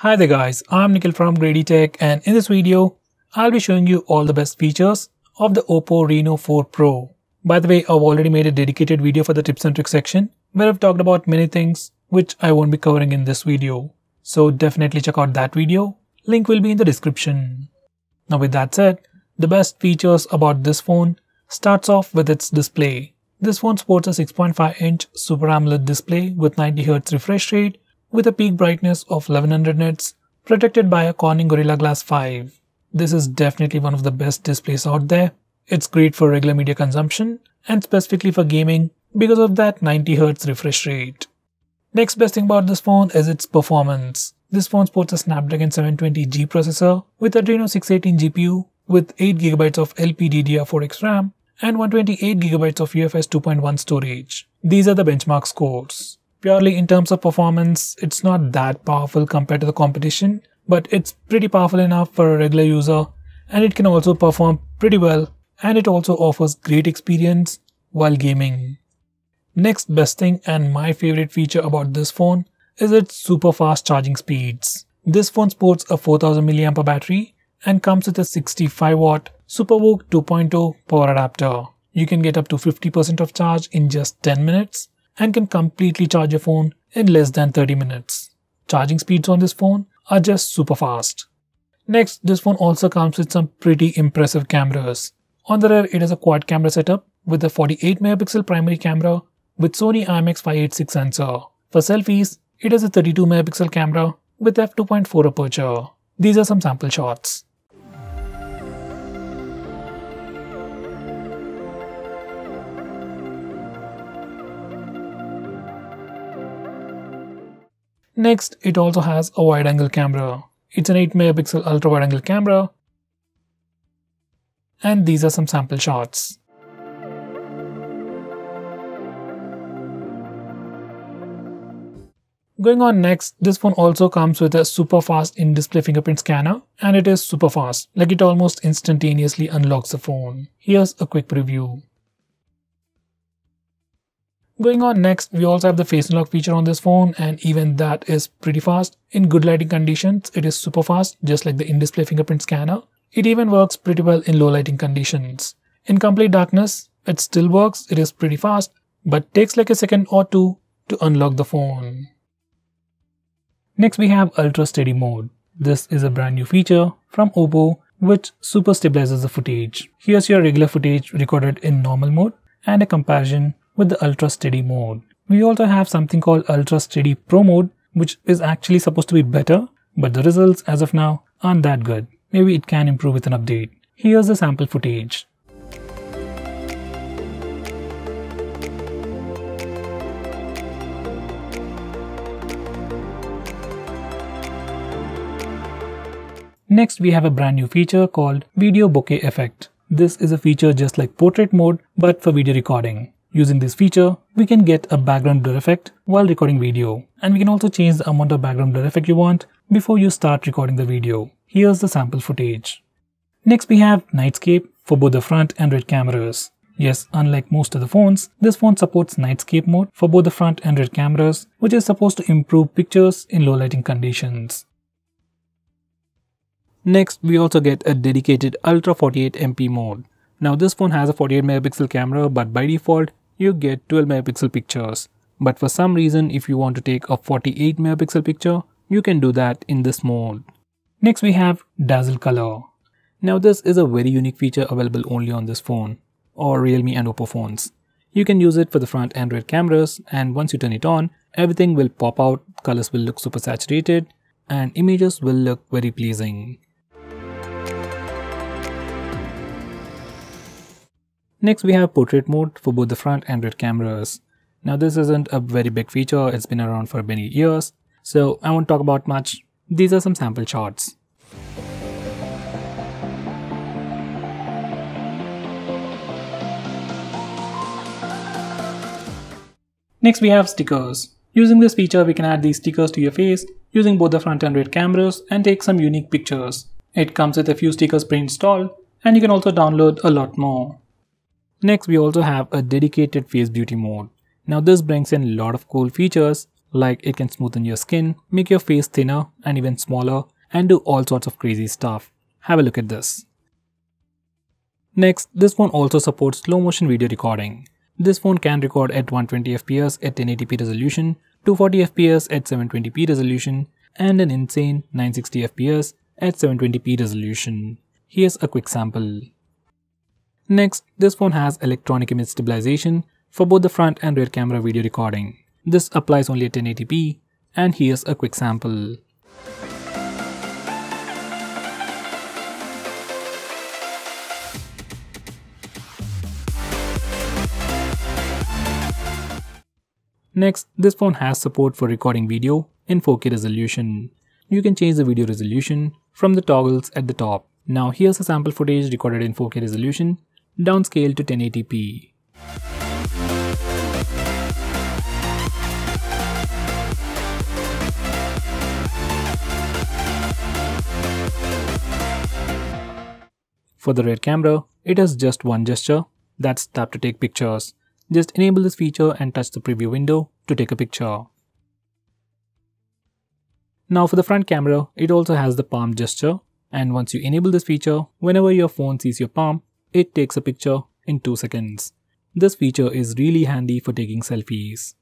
Hi there guys, I'm Nikhil from GreedyTech, and in this video, I'll be showing you all the best features of the Oppo Reno 4 Pro. By the way, I've already made a dedicated video for the tips and tricks section where I've talked about many things which I won't be covering in this video. So definitely check out that video, link will be in the description. Now with that said, the best features about this phone starts off with its display. This phone sports a 6.5-inch Super AMOLED display with 90Hz refresh rate, with a peak brightness of 1100 nits, protected by a Corning Gorilla Glass 5. This is definitely one of the best displays out there. It's great for regular media consumption and specifically for gaming because of that 90Hz refresh rate. Next best thing about this phone is its performance. This phone sports a Snapdragon 720G processor with Adreno 618 GPU with 8GB of LPDDR4X RAM and 128GB of UFS 2.1 storage. These are the benchmark scores. Purely in terms of performance, it's not that powerful compared to the competition, but it's pretty powerful enough for a regular user, and it can also perform pretty well, and it also offers great experience while gaming. Next best thing and my favorite feature about this phone is its super fast charging speeds. This phone sports a 4000 mAh battery and comes with a 65W SuperVOOC 2.0 power adapter. You can get up to 50% of charge in just 10 minutes. And can completely charge your phone in less than 30 minutes. Charging speeds on this phone are just super fast. Next, this phone also comes with some pretty impressive cameras. On the rear, it has a quad camera setup with a 48 MP primary camera with Sony IMX586 sensor. For selfies, it has a 32 MP camera with f2.4 aperture. These are some sample shots. Next, it also has a wide-angle camera. It's an 8 MP ultra-wide-angle camera. And these are some sample shots. Going on next, this phone also comes with a super fast in-display fingerprint scanner, and it is super fast, like it almost instantaneously unlocks the phone. Here's a quick preview. Going on next, we also have the face unlock feature on this phone, and even that is pretty fast. In good lighting conditions, it is super fast, just like the in-display fingerprint scanner. It even works pretty well in low lighting conditions. In complete darkness, it still works, it is pretty fast, but takes like a second or two to unlock the phone. Next we have Ultra Steady Mode. This is a brand new feature from Oppo which super stabilizes the footage. Here's your regular footage recorded in normal mode and a comparison with the Ultra Steady mode. We also have something called Ultra Steady Pro mode, which is actually supposed to be better, but the results as of now aren't that good. Maybe it can improve with an update. Here's the sample footage. Next, we have a brand new feature called Video Bokeh Effect. This is a feature just like portrait mode, but for video recording. Using this feature, we can get a background blur effect while recording video, and we can also change the amount of background blur effect you want before you start recording the video. Here's the sample footage. Next we have Nightscape for both the front and rear cameras. Yes, unlike most of the phones, this phone supports Nightscape mode for both the front and rear cameras, which is supposed to improve pictures in low lighting conditions. Next we also get a dedicated Ultra 48MP mode. Now this phone has a 48 MP camera, but by default you get 12 MP pictures. But for some reason, if you want to take a 48 MP picture, you can do that in this mode. Next we have Dazzle Color. Now this is a very unique feature available only on this phone or Realme and Oppo phones. You can use it for the front and rear cameras, and once you turn it on, everything will pop out, colors will look super saturated, and images will look very pleasing. Next we have portrait mode for both the front and rear cameras. Now this isn't a very big feature, it's been around for many years, so I won't talk about much. These are some sample shots. Next we have stickers. Using this feature, we can add these stickers to your face using both the front and rear cameras and take some unique pictures. It comes with a few stickers pre-installed, and you can also download a lot more. Next we also have a dedicated face beauty mode. Now this brings in a lot of cool features like it can smoothen your skin, make your face thinner and even smaller, and do all sorts of crazy stuff. Have a look at this. Next, this phone also supports slow motion video recording. This phone can record at 120fps at 1080p resolution, 240fps at 720p resolution, and an insane 960fps at 720p resolution. Here's a quick sample. Next, this phone has electronic image stabilization for both the front and rear camera video recording. This applies only at 1080p, and here's a quick sample. Next, this phone has support for recording video in 4K resolution. You can change the video resolution from the toggles at the top. Now here's a sample footage recorded in 4K resolution, downscaled to 1080p. For the rear camera, it has just one gesture, that's tap to take pictures. Just enable this feature and touch the preview window to take a picture. Now for the front camera, it also has the palm gesture, and once you enable this feature, whenever your phone sees your palm, it takes a picture in 2 seconds. This feature is really handy for taking selfies.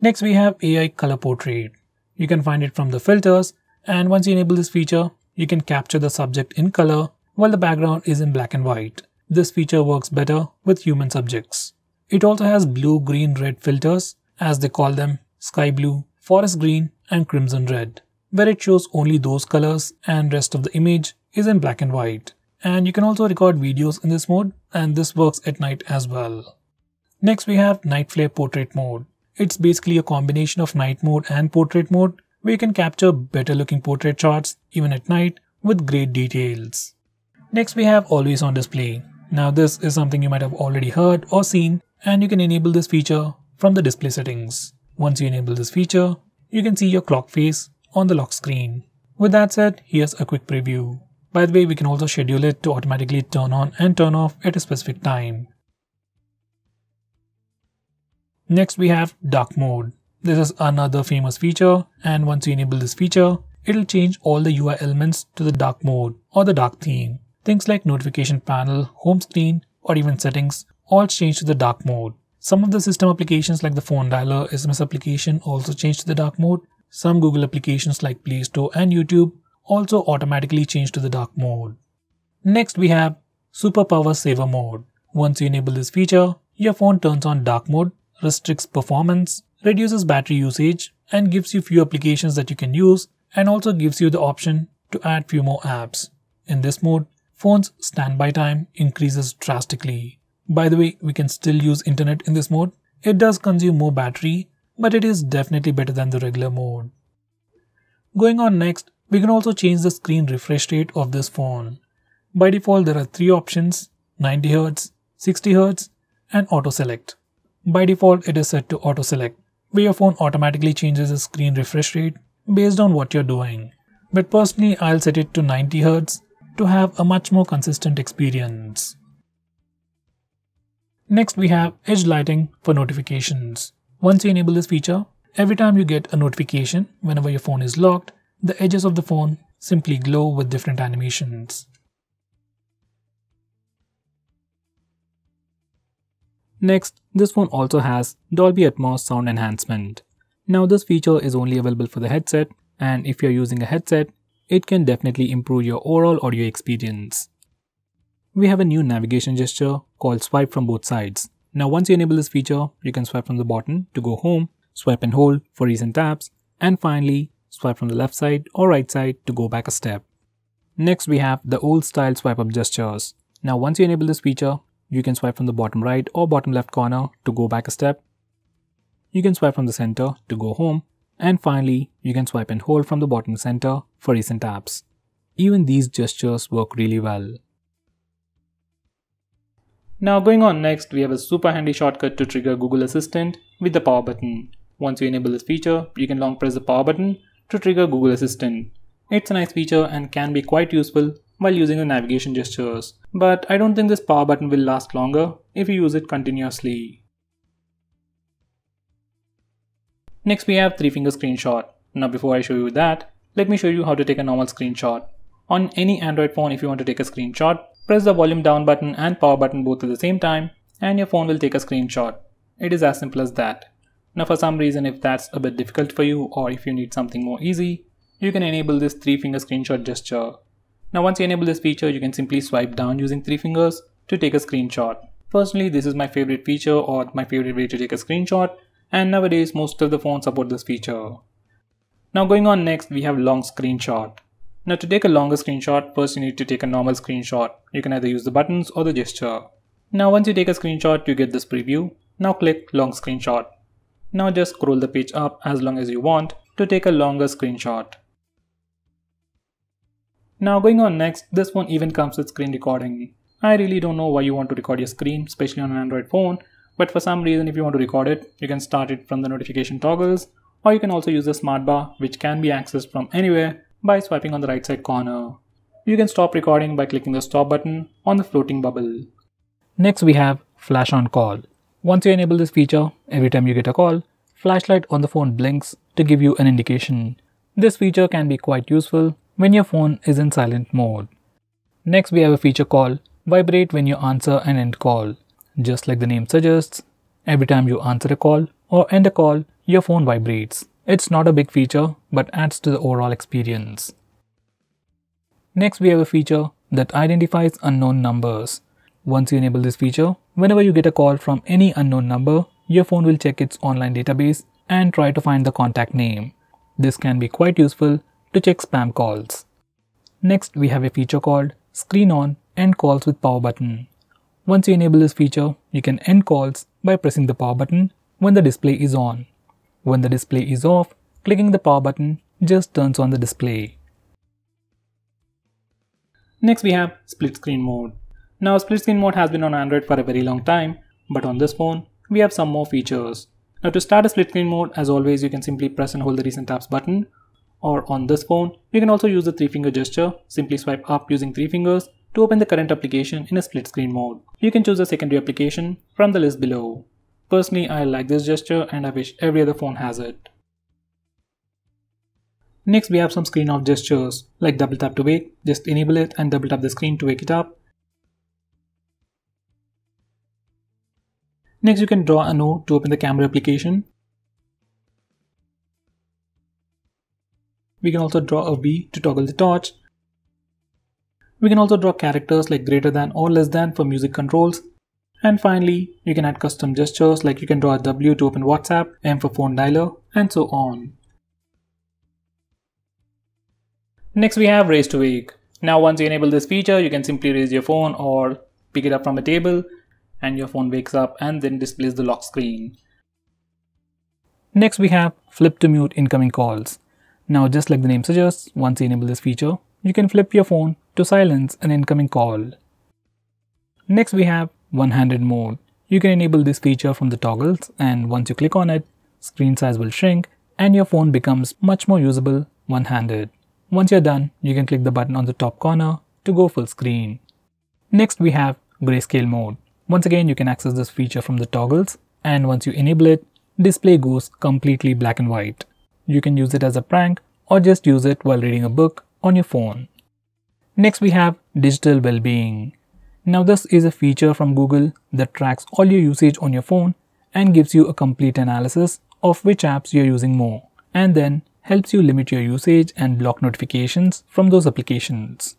Next we have AI Color Portrait. You can find it from the filters, and once you enable this feature, you can capture the subject in color while the background is in black and white. This feature works better with human subjects. It also has blue, green, red filters, as they call them, sky blue, forest green and crimson red, where it shows only those colors and rest of the image is in black and white. And you can also record videos in this mode, and this works at night as well. Next we have Night Flare Portrait Mode. It's basically a combination of night mode and portrait mode, where you can capture better looking portrait shots even at night with great details. Next we have Always On Display. Now this is something you might have already heard or seen, and you can enable this feature from the display settings. Once you enable this feature, you can see your clock face on the lock screen. With that said, here's a quick preview. By the way, we can also schedule it to automatically turn on and turn off at a specific time. Next we have Dark Mode. This is another famous feature, and once you enable this feature, it'll change all the UI elements to the dark mode or the dark theme. Things like notification panel, home screen, or even settings all change to the dark mode. Some of the system applications like the phone dialer, SMS application also change to the dark mode. Some Google applications like Play Store and YouTube also automatically change to the dark mode. Next we have Super Power Saver Mode. Once you enable this feature, your phone turns on dark mode, restricts performance, reduces battery usage, and gives you few applications that you can use, and also gives you the option to add few more apps. In this mode, phone's standby time increases drastically. By the way, we can still use internet in this mode. It does consume more battery, but it is definitely better than the regular mode. Going on next, we can also change the screen refresh rate of this phone. By default, there are 3 options: 90Hz, 60Hz, and auto select. By default, it is set to auto select, where your phone automatically changes the screen refresh rate based on what you're doing. But personally, I'll set it to 90Hz to have a much more consistent experience. Next we have edge lighting for notifications. Once you enable this feature, every time you get a notification, whenever your phone is locked, the edges of the phone simply glow with different animations. Next, this phone also has Dolby Atmos sound enhancement. Now this feature is only available for the headset, and if you're using a headset, it can definitely improve your overall audio experience. We have a new navigation gesture called swipe from both sides. Now once you enable this feature, you can swipe from the bottom to go home, swipe and hold for recent apps, and finally swipe from the left side or right side to go back a step. Next we have the old style swipe up gestures. Now once you enable this feature, you can swipe from the bottom right or bottom left corner to go back a step. You can swipe from the center to go home, and finally you can swipe and hold from the bottom center for recent apps. Even these gestures work really well. Now going on next, we have a super handy shortcut to trigger Google Assistant with the power button. Once you enable this feature, you can long press the power button to trigger Google Assistant. It's a nice feature and can be quite useful while using the navigation gestures, but I don't think this power button will last longer if you use it continuously. Next we have 3-finger screenshot. Now before I show you that, let me show you how to take a normal screenshot. On any Android phone, if you want to take a screenshot, press the volume down button and power button both at the same time and your phone will take a screenshot. It is as simple as that. Now for some reason, if that's a bit difficult for you or if you need something more easy, you can enable this 3-finger screenshot gesture. Now once you enable this feature, you can simply swipe down using 3 fingers to take a screenshot. Personally, this is my favorite feature or my favorite way to take a screenshot, and nowadays most of the phones support this feature. Now going on next, we have long screenshot. Now to take a longer screenshot, first you need to take a normal screenshot. You can either use the buttons or the gesture. Now once you take a screenshot, you get this preview. Now click long screenshot. Now just scroll the page up as long as you want to take a longer screenshot. Now going on next, this one even comes with screen recording. I really don't know why you want to record your screen, especially on an Android phone, but for some reason if you want to record it, you can start it from the notification toggles, or you can also use the Smart Bar, which can be accessed from anywhere by swiping on the right side corner. You can stop recording by clicking the stop button on the floating bubble. Next we have flash on call. Once you enable this feature, every time you get a call, flashlight on the phone blinks to give you an indication. This feature can be quite useful when your phone is in silent mode. Next we have a feature called vibrate when you answer and end call. Just like the name suggests, every time you answer a call or end a call, your phone vibrates. It's not a big feature but adds to the overall experience. Next we have a feature that identifies unknown numbers. Once you enable this feature, whenever you get a call from any unknown number, your phone will check its online database and try to find the contact name. This can be quite useful to check spam calls. Next we have a feature called screen on end calls with power button. Once you enable this feature, you can end calls by pressing the power button when the display is on. When the display is off, clicking the power button just turns on the display. Next we have split screen mode. Now split screen mode has been on Android for a very long time, but on this phone we have some more features. Now to start a split screen mode, as always, you can simply press and hold the recent apps button, or on this phone you can also use the 3-finger gesture. Simply swipe up using 3 fingers to open the current application in a split screen mode. You can choose a secondary application from the list below. Personally, I like this gesture and I wish every other phone has it. Next we have some screen off gestures like double tap to wake. Just enable it and double tap the screen to wake it up. Next you can draw a node to open the camera application. We can also draw a V to toggle the torch. We can also draw characters like greater than or less than for music controls. And finally, you can add custom gestures like you can draw a W to open WhatsApp, M for phone dialer, and so on. Next we have raise to wake. Now once you enable this feature, you can simply raise your phone or pick it up from a table and your phone wakes up and then displays the lock screen. Next we have flip to mute incoming calls. Now just like the name suggests, once you enable this feature, you can flip your phone to silence an incoming call. Next we have one-handed mode. You can enable this feature from the toggles, and once you click on it, screen size will shrink and your phone becomes much more usable one-handed. Once you're done, you can click the button on the top corner to go full screen. Next we have grayscale mode. Once again, you can access this feature from the toggles, and once you enable it, display goes completely black and white. You can use it as a prank or just use it while reading a book on your phone. Next we have digital well-being. Now this is a feature from Google that tracks all your usage on your phone and gives you a complete analysis of which apps you're using more, and then helps you limit your usage and block notifications from those applications.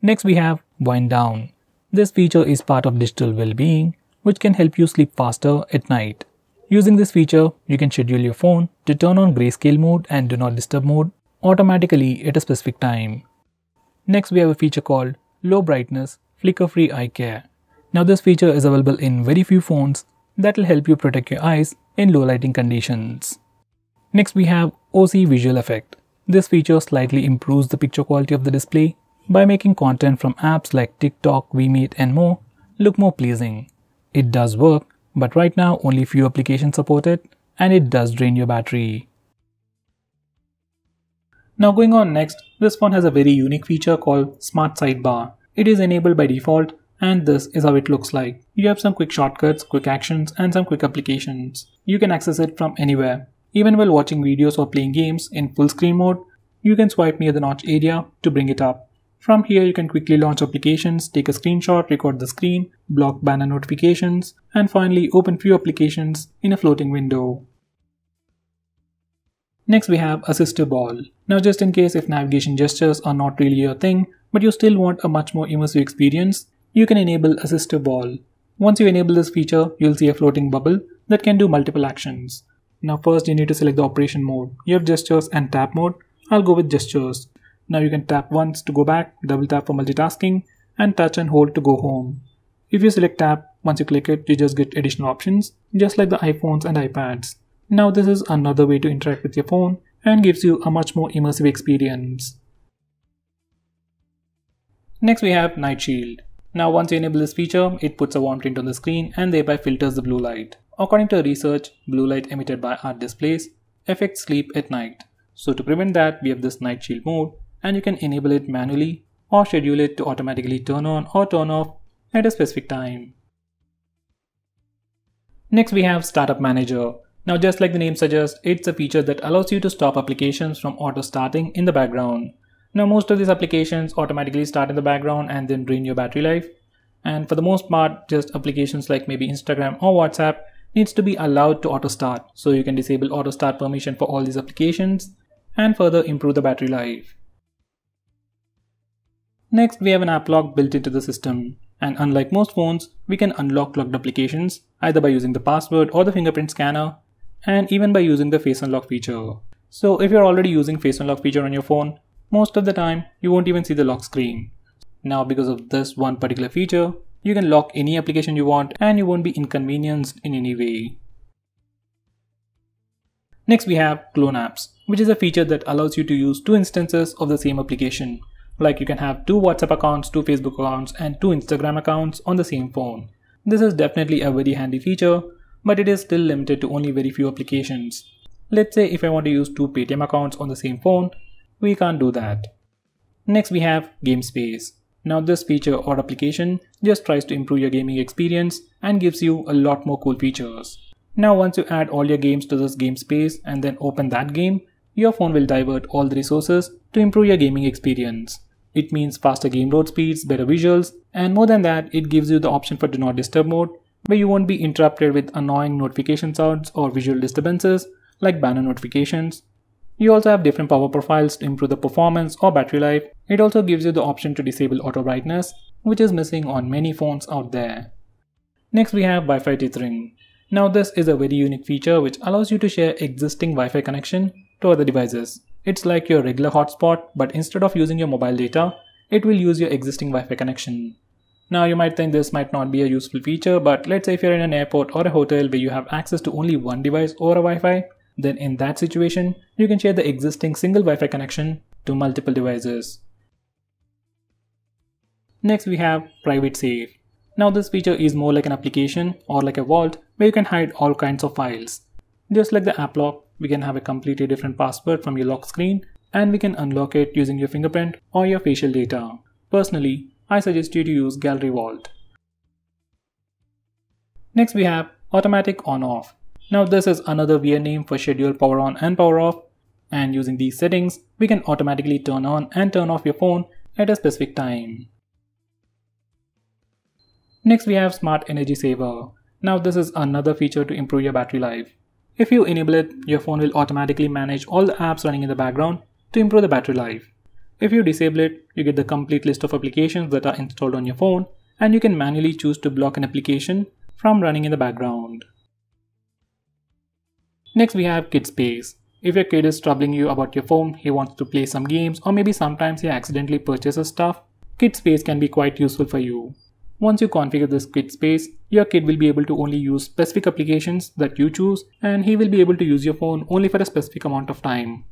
Next we have wind down. This feature is part of digital well-being, which can help you sleep faster at night. Using this feature, you can schedule your phone to turn on grayscale mode and do not disturb mode automatically at a specific time. Next we have a feature called low brightness, flicker free eye care. Now this feature is available in very few phones that will help you protect your eyes in low lighting conditions. Next we have OC visual effect. This feature slightly improves the picture quality of the display by making content from apps like TikTok, VMate and more look more pleasing. It does work, but right now only few applications support it and it does drain your battery. Now going on next, this phone has a very unique feature called Smart Sidebar. It is enabled by default and this is how it looks like. You have some quick shortcuts, quick actions and some quick applications. You can access it from anywhere. Even while watching videos or playing games in full screen mode, you can swipe near the notch area to bring it up. From here, you can quickly launch applications, take a screenshot, record the screen, block banner notifications, and finally open few applications in a floating window. Next we have Assistive Ball. Now just in case if navigation gestures are not really your thing, but you still want a much more immersive experience, you can enable Assistive Ball. Once you enable this feature, you'll see a floating bubble that can do multiple actions. Now first you need to select the operation mode. You have gestures and tap mode. I'll go with gestures. Now you can tap once to go back, double tap for multitasking, and touch and hold to go home. If you select tap, once you click it, you just get additional options, just like the iPhones and iPads. Now this is another way to interact with your phone and gives you a much more immersive experience. Next we have Night Shield. Now once you enable this feature, it puts a warm tint on the screen and thereby filters the blue light. According to research, blue light emitted by our displays affects sleep at night. So to prevent that, we have this Night Shield mode, and you can enable it manually or schedule it to automatically turn on or turn off at a specific time. Next we have Startup Manager. Now just like the name suggests, it's a feature that allows you to stop applications from auto starting in the background. Now most of these applications automatically start in the background and then drain your battery life, and for the most part just applications like maybe Instagram or WhatsApp needs to be allowed to auto start. So you can disable auto start permission for all these applications and further improve the battery life. Next we have an app lock built into the system, and unlike most phones, we can unlock locked applications either by using the password or the fingerprint scanner, and even by using the face unlock feature. So if you're already using face unlock feature on your phone, most of the time you won't even see the lock screen. Now because of this one particular feature, you can lock any application you want and you won't be inconvenienced in any way. Next we have Clone Apps, which is a feature that allows you to use two instances of the same application. Like you can have two WhatsApp accounts, two Facebook accounts, and two Instagram accounts on the same phone. This is definitely a very handy feature, but it is still limited to only very few applications. Let's say if I want to use two Paytm accounts on the same phone, we can't do that. Next we have Game Space. Now this feature or application just tries to improve your gaming experience and gives you a lot more cool features. Now once you add all your games to this Game Space and then open that game, your phone will divert all the resources to improve your gaming experience. It means faster game load speeds, better visuals, and more than that, it gives you the option for Do Not Disturb mode, where you won't be interrupted with annoying notification sounds or visual disturbances like banner notifications. You also have different power profiles to improve the performance or battery life. It also gives you the option to disable auto brightness, which is missing on many phones out there. Next we have Wi-Fi Tethering. Now this is a very unique feature which allows you to share existing Wi-Fi connection to other devices. It's like your regular hotspot, but instead of using your mobile data, it will use your existing Wi-Fi connection. Now you might think this might not be a useful feature, but let's say if you're in an airport or a hotel where you have access to only one device or a Wi-Fi, then in that situation, you can share the existing single Wi-Fi connection to multiple devices. Next we have Private Save. Now this feature is more like an application or like a vault where you can hide all kinds of files. Just like the app lock, we can have a completely different password from your lock screen and we can unlock it using your fingerprint or your facial data. Personally, I suggest you to use Gallery Vault. Next we have Automatic On-Off. Now this is another weird name for schedule power on and power off, and using these settings, we can automatically turn on and turn off your phone at a specific time. Next we have Smart Energy Saver. Now this is another feature to improve your battery life. If you enable it, your phone will automatically manage all the apps running in the background to improve the battery life. If you disable it, you get the complete list of applications that are installed on your phone, and you can manually choose to block an application from running in the background. Next we have Kid Space. If your kid is troubling you about your phone, he wants to play some games, or maybe sometimes he accidentally purchases stuff, Kid Space can be quite useful for you. Once you configure this Kid Space, your kid will be able to only use specific applications that you choose, and he will be able to use your phone only for a specific amount of time.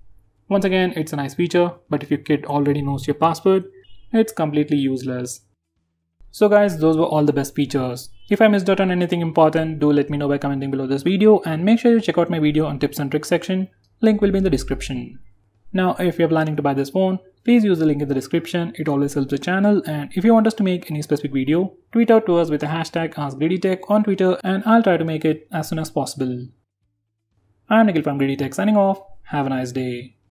Once again, it's a nice feature, but if your kid already knows your password, it's completely useless. So guys, those were all the best features. If I missed out on anything important, do let me know by commenting below this video, and make sure you check out my video on tips and tricks section. Link will be in the description. Now, if you're planning to buy this phone, please use the link in the description. It always helps the channel, and if you want us to make any specific video, tweet out to us with the hashtag AskGreedyTech on Twitter, and I'll try to make it as soon as possible. I'm Nikhil from GreedyTech signing off. Have a nice day.